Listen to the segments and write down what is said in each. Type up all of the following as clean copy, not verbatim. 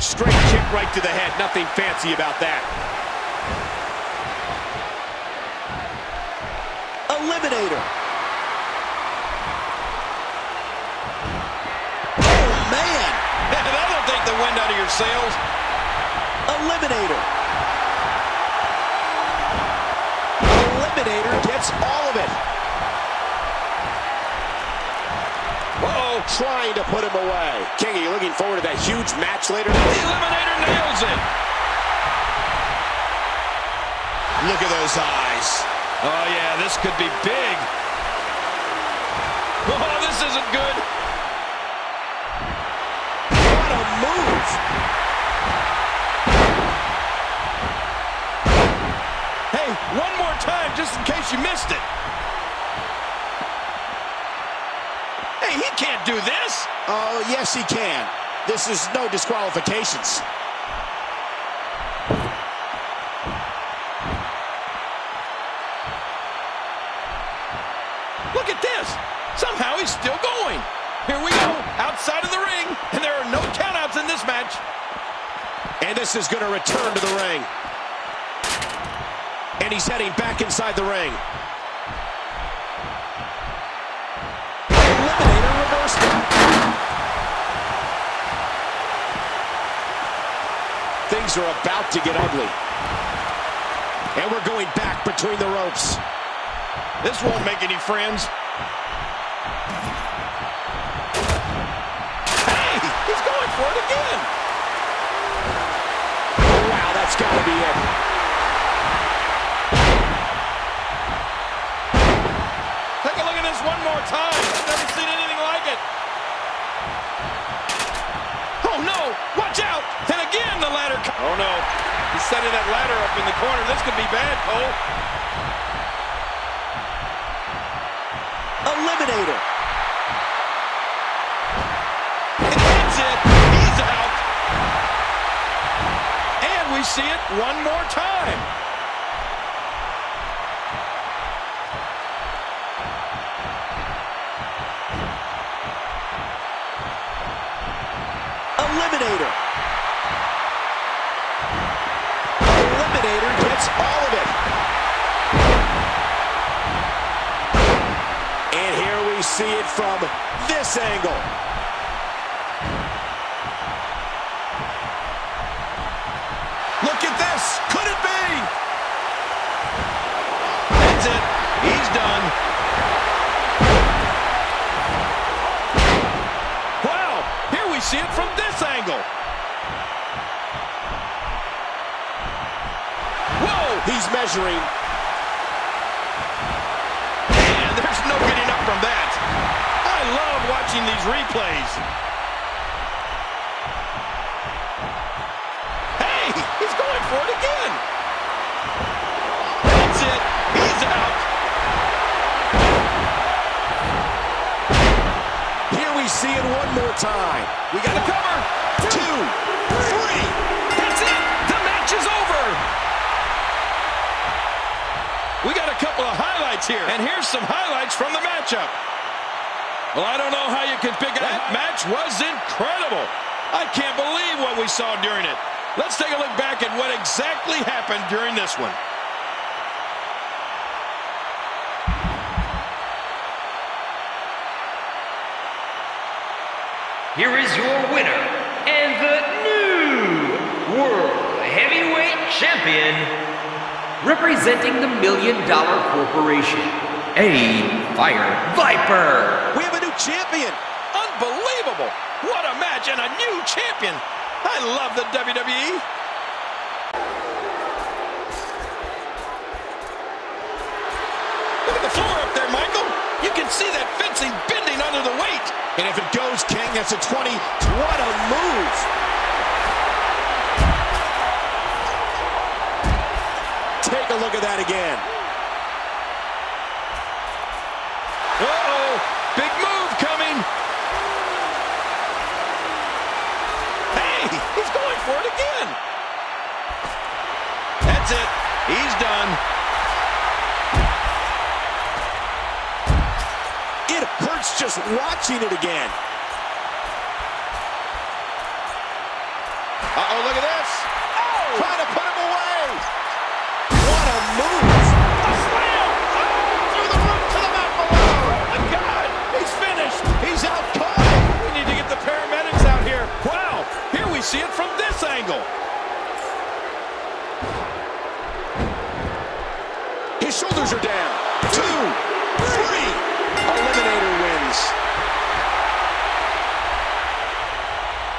Straight kick right to the head. Nothing fancy about that. Eliminator. Oh, man. That'll take the wind out of your sails. Eliminator. Eliminator gets all of it. Trying to put him away. Kingy looking forward to that huge match later. The Eliminator nails it. Look at those eyes. Oh, yeah, this could be big. Oh, this isn't good. What a move. Hey, one more time just in case you missed it. He can't do this. Oh, yes, he can. This is no disqualifications. Look at this. Somehow he's still going. Here we go, outside of the ring, and there are no countouts in this match. And this is going to return to the ring. And he's heading back inside the ring. Things are about to get ugly. And we're going back between the ropes. This won't make any friends. Hey, he's going for it again. Wow, that's got to be it. Take a look at this one more time. I've never seen anything like it. Oh, no. Watch out. And again, the ladder. Oh, no. He's setting that ladder up in the corner. This could be bad, Cole. Eliminator. And that's it. He's out. And we see it one more time. Eliminator. Eliminator gets all of it. And here we see it from this angle. Look at this. Could it be? That's it. He's done. Wow. Here we see it from this angle. He's measuring. And there's no getting up from that. I love watching these replays. Hey, he's going for it again. That's it. He's out. Here we see it one more time. We got a cover. 2, 3. That's it. The match is over. We got a couple of highlights here, and here's some highlights from the matchup. Well, I don't know how you can pick it up. That match was incredible. I can't believe what we saw during it. Let's take a look back at what exactly happened during this one. Here is your winner, and the new World Heavyweight Champion, representing the $1 Million Corporation, A Fire Viper. We have a new champion. Unbelievable. What a match and a new champion. I love the WWE. Look at the floor up there, Michael. You can see that fencing bending under the weight. And if it goes, King, that's a 20. What a move. Take a look at that again. Uh-oh, big move coming. Hey, he's going for it again. That's it, he's done. It hurts just watching it again. Uh-oh, look at this. Oh! Trying to put him away. What a move. A slam. Oh, through the roof to the mat below. Oh, my God. He's finished. He's out cold. We need to get the paramedics out here. Wow. Here we see it from this angle. His shoulders are down. 2, 3. Eliminator wins.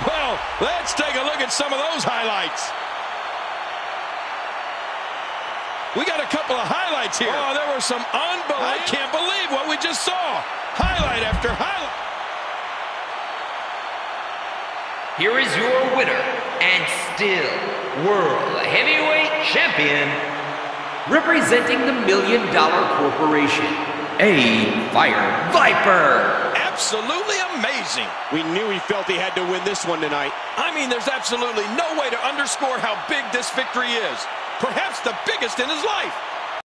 Well, let's take a look at some of those highlights. We got a couple of highlights here. Oh, there were some unbelievable. I can't believe what we just saw. Highlight after highlight. Here is your winner and still World Heavyweight Champion, representing the Million Dollar Corporation, A Fire Viper. Absolutely amazing. We knew he felt he had to win this one tonight. I mean, there's absolutely no way to underscore how big this victory is. Perhaps the biggest in his life.